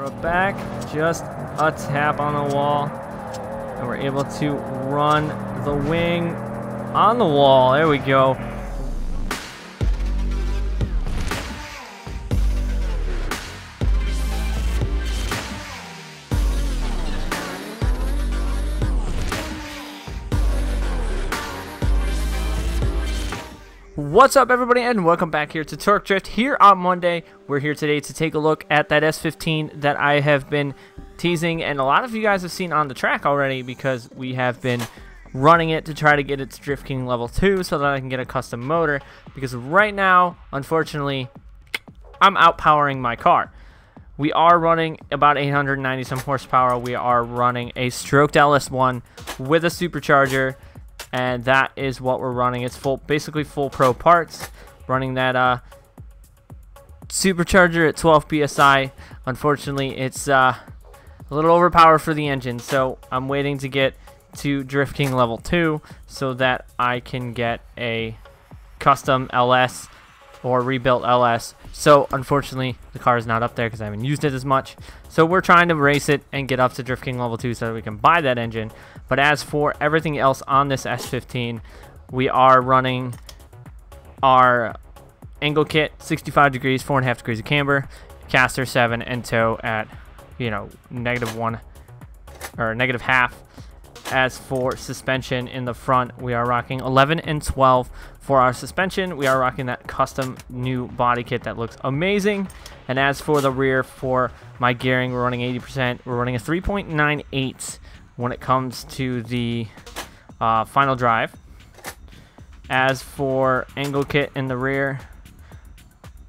We're back just a tap on the wall, and we're able to run the wing on the wall. There we go. What's up, everybody, and welcome back here to Torque Drift here on Monday. We're here today to take a look at that S15 that I have been teasing, and a lot of you guys have seen on the track already because we have been running it to try to get it to Drift King level 2 so that I can get a custom motor, because right now, unfortunately, I'm outpowering my car. We are running about 890 some horsepower. We are running a stroked LS1 with a supercharger, and that is what we're running. It's full, basically full pro parts, running that supercharger at 12 psi. Unfortunately, it's a little overpowered for the engine, so I'm waiting to get to Drift King level 2 so that I can get a custom LS or rebuilt LS. So unfortunately, the car is not up there because I haven't used it as much, so we're trying to race it and get up to Drift King level 2 so that we can buy that engine. But as for everything else on this S15, we are running our angle kit, 65 degrees, 4.5 degrees of camber, caster 7, and tow at, you know, -1 or -half. As for suspension in the front, we are rocking 11 and 12 for our suspension. We are rocking that custom new body kit that looks amazing. And as for the rear, for my gearing, we're running 80%. We're running a 3.98 when it comes to the final drive. As for angle kit in the rear,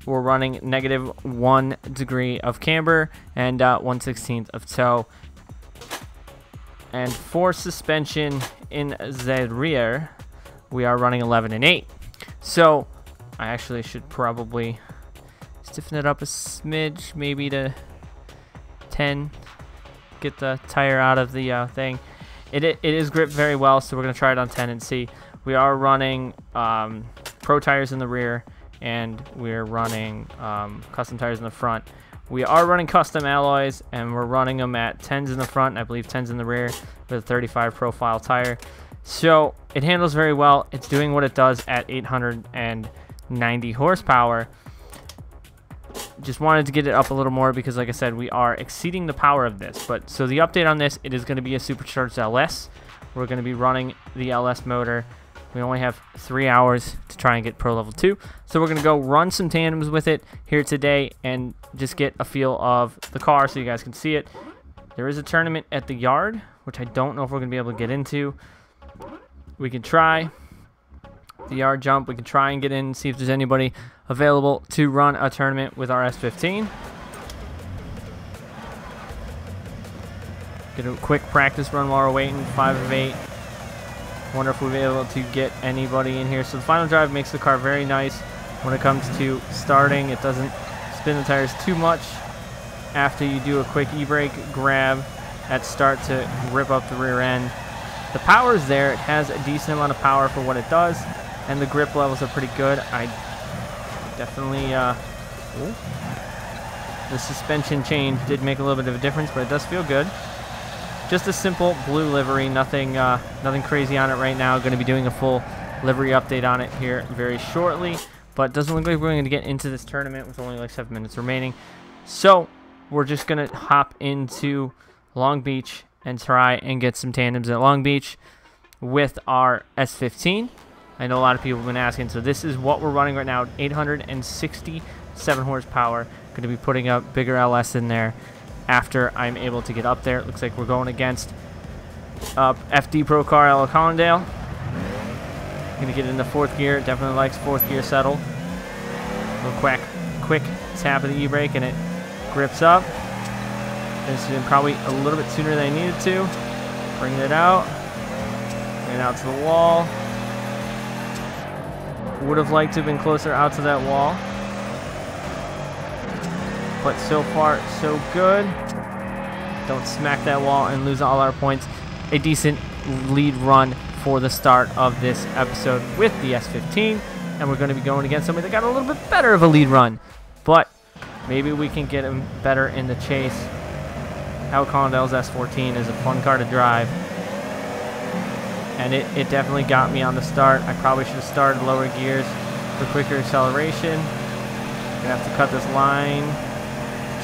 we're running -1 degree of camber and 1/16 of tow. And for suspension in the rear, we are running 11 and 8. So I actually should probably stiffen it up a smidge, maybe to 10. Get the tire out of the thing. It is gripped very well, so we're going to try it on 10 and see. We are running pro tires in the rear, and we're running custom tires in the front. We are running custom alloys, and we're running them at 10s in the front, and I believe 10s in the rear with a 35 profile tire. So it handles very well. It's doing what it does at 890 horsepower. Just wanted to get it up a little more because, like I said, we are exceeding the power of this. But so the update on this, it is going to be a supercharged LS. We're going to be running the LS motor. We only have 3 hours to try and get Pro Level 2. So we're going to go run some tandems with it here today and just get a feel of the car so you guys can see it. There is a tournament at the yard, which I don't know if we're going to be able to get into. We can try the yard jump. We can try and get in and see if there's anybody available to run a tournament with our S15. Get a quick practice run while we're waiting, 5 of 8. Wonder if we'll be able to get anybody in here. So the final drive makes the car very nice when it comes to starting. It doesn't spin the tires too much. After you do a quick e-brake grab at start to rip up the rear end, the power is there. It has a decent amount of power for what it does, and the grip levels are pretty good. I definitely the suspension change did make a little bit of a difference, but it does feel good. Just a simple blue livery, nothing crazy on it right now. Going to be doing a full livery update on it here very shortly, but doesn't look like we're going to get into this tournament with only like 7 minutes remaining. So we're just going to hop into Long Beach and try and get some tandems at Long Beach with our S15. I know a lot of people have been asking, so this is what we're running right now, 867 horsepower. Going to be putting a bigger LS in there after I'm able to get up there. It looks like we're going against FD Pro Car Al Collendale. Gonna get into 4th gear. It definitely likes 4th gear settle. A little quick tap of the e-brake and it grips up. This is probably a little bit sooner than I needed to. Bring it out. Bring it out to the wall. Would have liked to have been closer out to that wall, but so far so good. Don't smack that wall and lose all our points. A decent lead run for the start of this episode with the S15, and we're going to be going against somebody that got a little bit better of a lead run, but maybe we can get him better in the chase. Al Collendale's S14 is a fun car to drive, and it definitely got me on the start. I probably should have started lower gears for quicker acceleration. Gonna have to cut this line,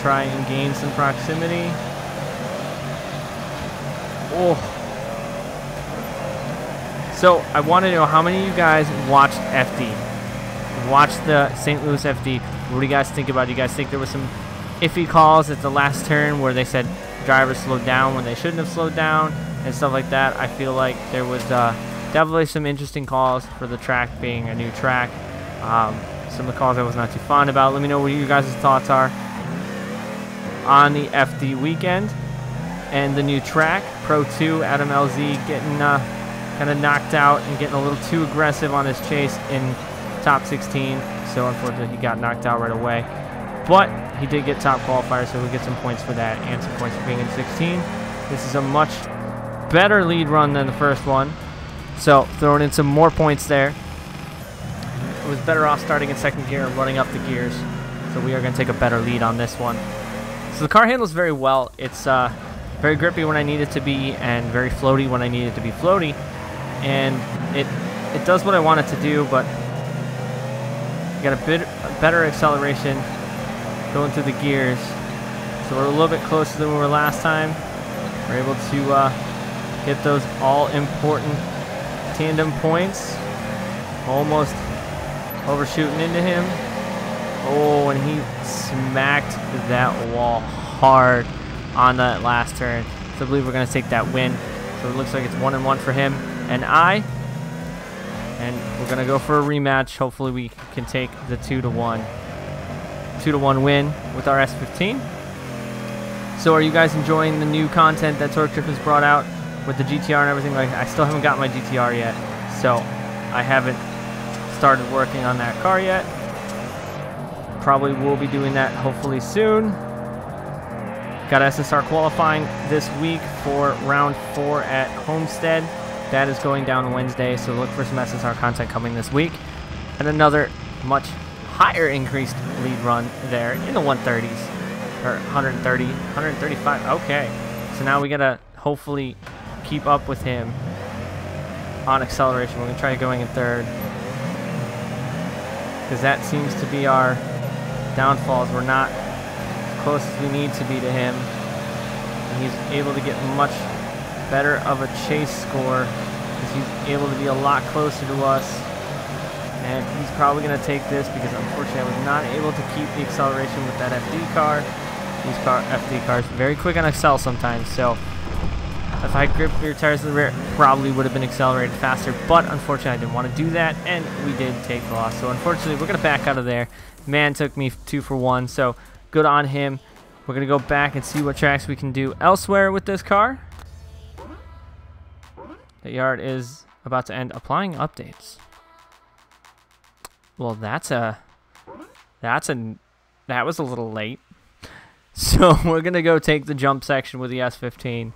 try and gain some proximity. Oh. So I want to know how many of you guys watched FD, watched the St. Louis FD. What do you guys think about it? Do you guys think there was some iffy calls at the last turn where they said drivers slowed down when they shouldn't have slowed down and stuff like that? I feel like there was definitely some interesting calls for the track being a new track. Some of the calls I was not too fond about. Let me know what you guys' thoughts are on the FD weekend and the new track. Pro 2 Adam LZ getting kind of knocked out and getting a little too aggressive on his chase in top 16, so unfortunately he got knocked out right away, but he did get top qualifier, so we get some points for that and some points for being in 16. This is a much better lead run than the first one, so throwing in some more points there. It was better off starting in second gear and running up the gears, so we are going to take a better lead on this one. So the car handles very well. It's very grippy when I need it to be and very floaty when I need it to be floaty, and it does what I want it to do, but I got a better acceleration going through the gears, so we're a little bit closer than we were last time. We're able to get those all important tandem points. Almost overshooting into him. Oh, and he smacked that wall hard on that last turn, so I believe we're gonna take that win. So it looks like it's 1-1 for him and I, and we're gonna go for a rematch. Hopefully we can take the 2-1 win with our S15. So are you guys enjoying the new content that Torque Drift has brought out with the GTR and everything? Like, I still haven't got my GTR yet, so I haven't started working on that car yet. Probably will be doing that hopefully soon. Got SSR qualifying this week for round 4 at Homestead. That is going down Wednesday, so look for some SSR content coming this week. And another much higher increased lead run there in the 130s, or 130, 135. Okay, so now we gotta hopefully keep up with him on acceleration. We're gonna try going in third, because that seems to be our downfalls. We're not close as we need to be to him, and he's able to get much better of a chase score because he's able to be a lot closer to us, and he's probably going to take this because unfortunately I was not able to keep the acceleration with that FD car. These FD cars very quick on Excel sometimes, so if I gripped your tires to the rear, probably would have been accelerated faster, but unfortunately I didn't want to do that, and we did take the loss. So unfortunately we're going to back out of there. Man took me 2 for 1, so good on him. We're going to go back and see what tracks we can do elsewhere with this car. The yard is about to end applying updates. Well, that was a little late. So we're going to go take the jump section with the S15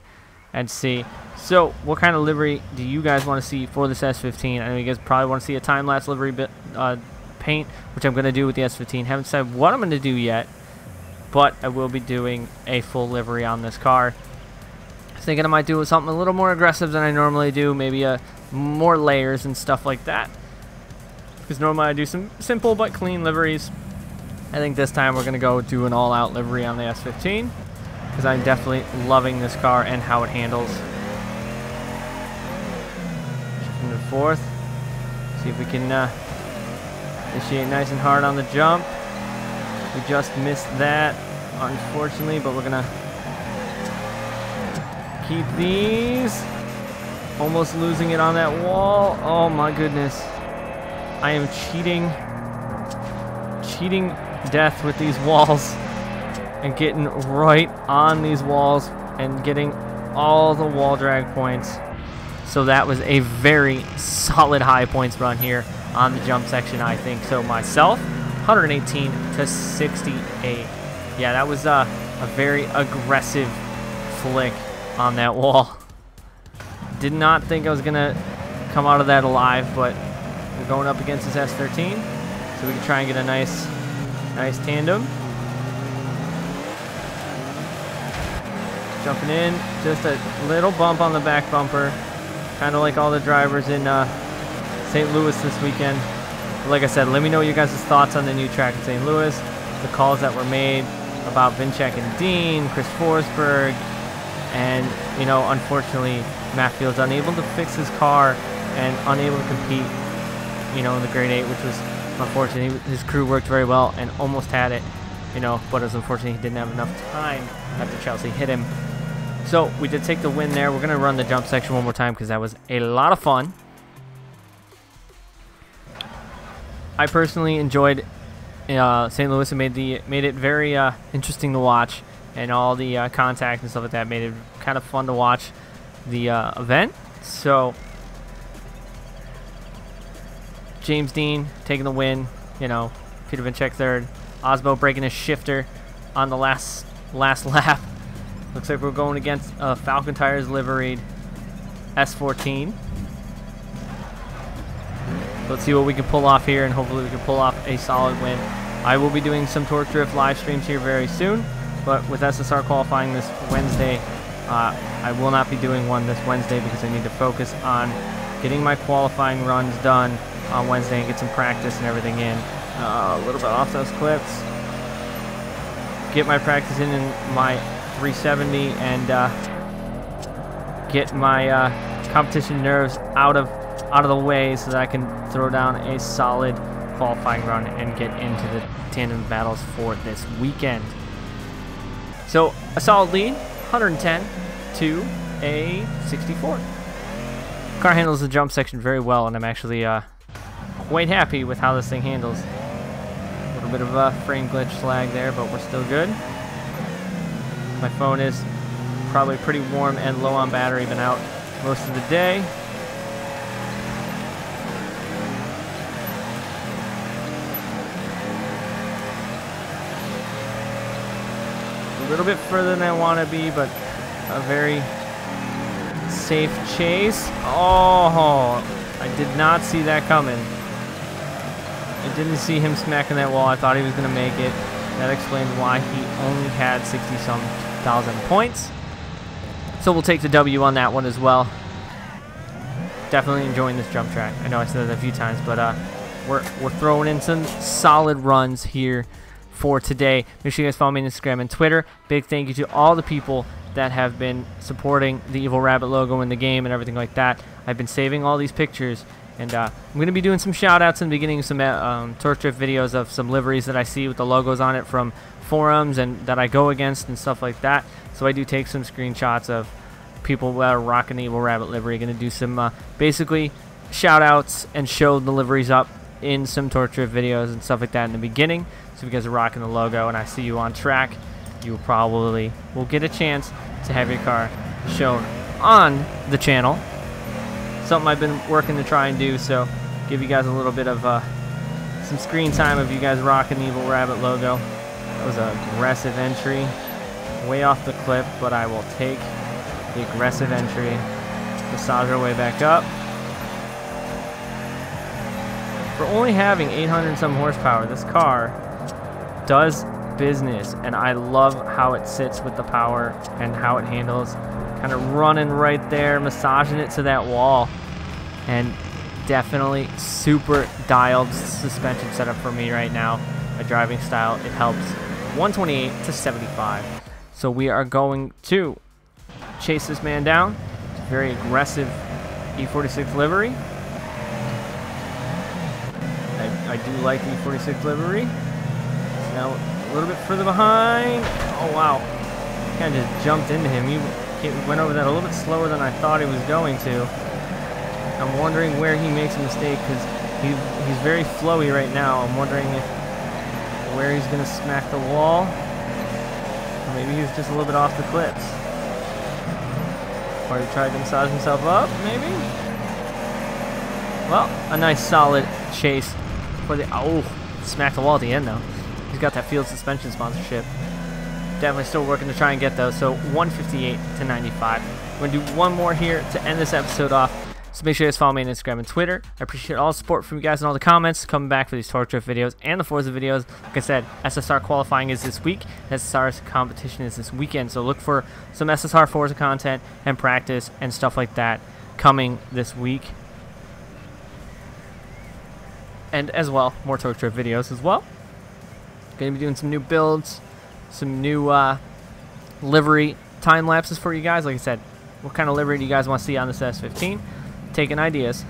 and see. So what kind of livery do you guys want to see for this S15? I know you guys probably want to see a time-lapse livery bit, paint, which I'm going to do with the S15. Haven't said what I'm going to do yet, but I will be doing a full livery on this car. I was thinking I might do something a little more aggressive than I normally do, maybe more layers and stuff like that, because normally I do some simple but clean liveries. I think this time we're going to go do an all-out livery on the S15, because I'm definitely loving this car and how it handles. Shifting to fourth. See if we can initiate nice and hard on the jump. We just missed that, unfortunately, but we're gonna keep these. Almost losing it on that wall. Oh my goodness. I am cheating death with these walls, and getting right on these walls and getting all the wall drag points. So that was a very solid high points run here on the jump section, I think so myself. 118 to 68. Yeah, that was a very aggressive flick on that wall. Did not think I was gonna come out of that alive, but we're going up against this S13, so we can try and get a nice tandem. Jumping in, just a little bump on the back bumper, kind of like all the drivers in St. Louis this weekend. But like I said, let me know your guys' thoughts on the new track in St. Louis, the calls that were made about Więcek and Dean, Chris Forsberg, and, you know, unfortunately, Matt Field's unable to fix his car and unable to compete, you know, in the Grade 8, which was unfortunate. His crew worked very well and almost had it, you know, but it was unfortunate he didn't have enough time after Chelsea hit him. So we did take the win there. We're going to run the jump section one more time because that was a lot of fun. I personally enjoyed St. Louis. It made it very interesting to watch, and all the contact and stuff like that made it kind of fun to watch the event. So James Dean taking the win, you know, Piotr Więcek third, Osbo breaking his shifter on the last lap. Looks like we're going against Falcon Tires liveried S14. Let's see what we can pull off here, and hopefully we can pull off a solid win. I will be doing some Torque Drift live streams here very soon, but with SSR qualifying this Wednesday, I will not be doing one this Wednesday because I need to focus on getting my qualifying runs done on Wednesday and get some practice and everything in. A little bit off those clips. Get my practice in my 370 and get my competition nerves out of the way so that I can throw down a solid qualifying run and get into the tandem battles for this weekend. So a solid lead, 110 to a 64. Car handles the jump section very well, and I'm actually quite happy with how this thing handles. A little bit of a frame glitch slag there, but we're still good. My phone is probably pretty warm and low on battery. Been out most of the day. A little bit further than I want to be, but a very safe chase. Oh, I did not see that coming. I didn't see him smacking that wall. I thought he was going to make it. That explains why he only had 60-some thousand points. So we'll take the W on that one as well. Definitely enjoying this jump track. I know I said that a few times, but we're throwing in some solid runs here for today. Make sure you guys follow me on Instagram and Twitter. Big thank you to all the people that have been supporting the Evil Rabbit logo in the game and everything like that. I've been saving all these pictures, and I'm going to be doing some shout outs in the beginning of some Torque Drift videos of some liveries that I see with the logos on it from forums and that I go against and stuff like that. So I do take some screenshots of people that are rocking the Evil Rabbit livery. Going to do some basically shout outs and show the liveries up in some Torque Drift videos and stuff like that in the beginning. So if you guys are rocking the logo and I see you on track, you probably will get a chance to have your car shown on the channel. Something I've been working to try and do, so give you guys a little bit of some screen time of you guys rocking the Evil Rabbit logo. That was an aggressive entry, way off the clip, but I will take the aggressive entry. Massage our way back up. For only having 800 some horsepower, this car does business, and I love how it sits with the power and how it handles. Kind of running right there, massaging it to that wall, and definitely super dialed suspension setup for me right now. My driving style, it helps. 128 to 75. So we are going to chase this man down. It's a very aggressive E46 livery. I do like the E46 livery. Now, a little bit further behind. Oh wow, kind of just jumped into him. He went over that a little bit slower than I thought he was going to. I'm wondering where he makes a mistake because he's very flowy right now. I'm wondering where he's gonna smack the wall. Or maybe he was just a little bit off the clips. Or he tried to massage himself up, maybe? Well, a nice solid chase for the, oh, smacked the wall at the end though. He's got that Field suspension sponsorship. Definitely still working to try and get those. So 158 to 95. We're going to do one more here to end this episode off. So make sure you guys follow me on Instagram and Twitter. I appreciate all the support from you guys and all the comments. Coming back for these Torque Drift videos and the Forza videos. Like I said, SSR qualifying is this week. SSR's competition is this weekend. So look for some SSR Forza content and practice and stuff like that coming this week. And as well, more Torque Drift videos as well. Going to be doing some new builds, some new livery time lapses for you guys. Like I said, what kind of livery do you guys want to see on this S15? Taking ideas.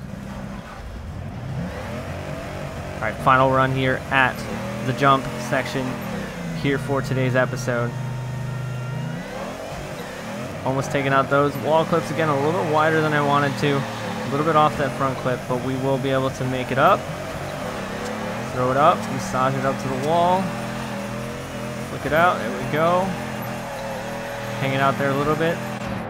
All right, final run here at the jump section here for today's episode. Almost taking out those wall clips again, a little bit wider than I wanted to. A little bit off that front clip, but we will be able to make it up. Throw it up, massage it up to the wall. Flick it out, there we go. Hang it out there a little bit.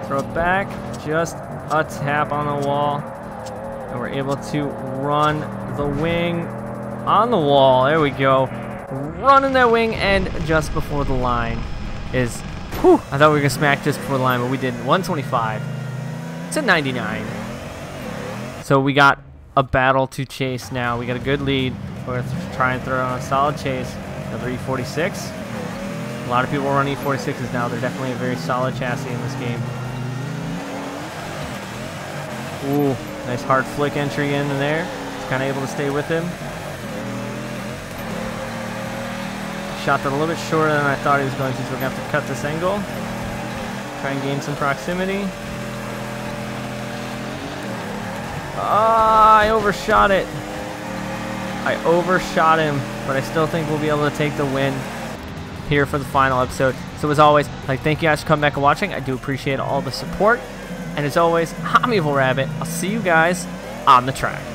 Throw it back, just a tap on the wall. And we're able to run the wing on the wall. There we go. Running that wing and just before the line is, whew, I thought we were gonna smack just before the line, but we didn't. 125 to 99. So we got a battle to chase now. We got a good lead. We're gonna try and throw on a solid chase. Another E46. A lot of people run E46s now. They're definitely a very solid chassis in this game. Ooh, nice hard flick entry in there. It's kind of able to stay with him. Shot that a little bit shorter than I thought he was going to, so we're going to have to cut this angle. Try and gain some proximity. Ah, I overshot it. I overshot him, but I still think we'll be able to take the win here for the final episode. So as always, thank you guys for coming back and watching. I do appreciate all the support. And as always, I'm Evil Rabbit. I'll see you guys on the track.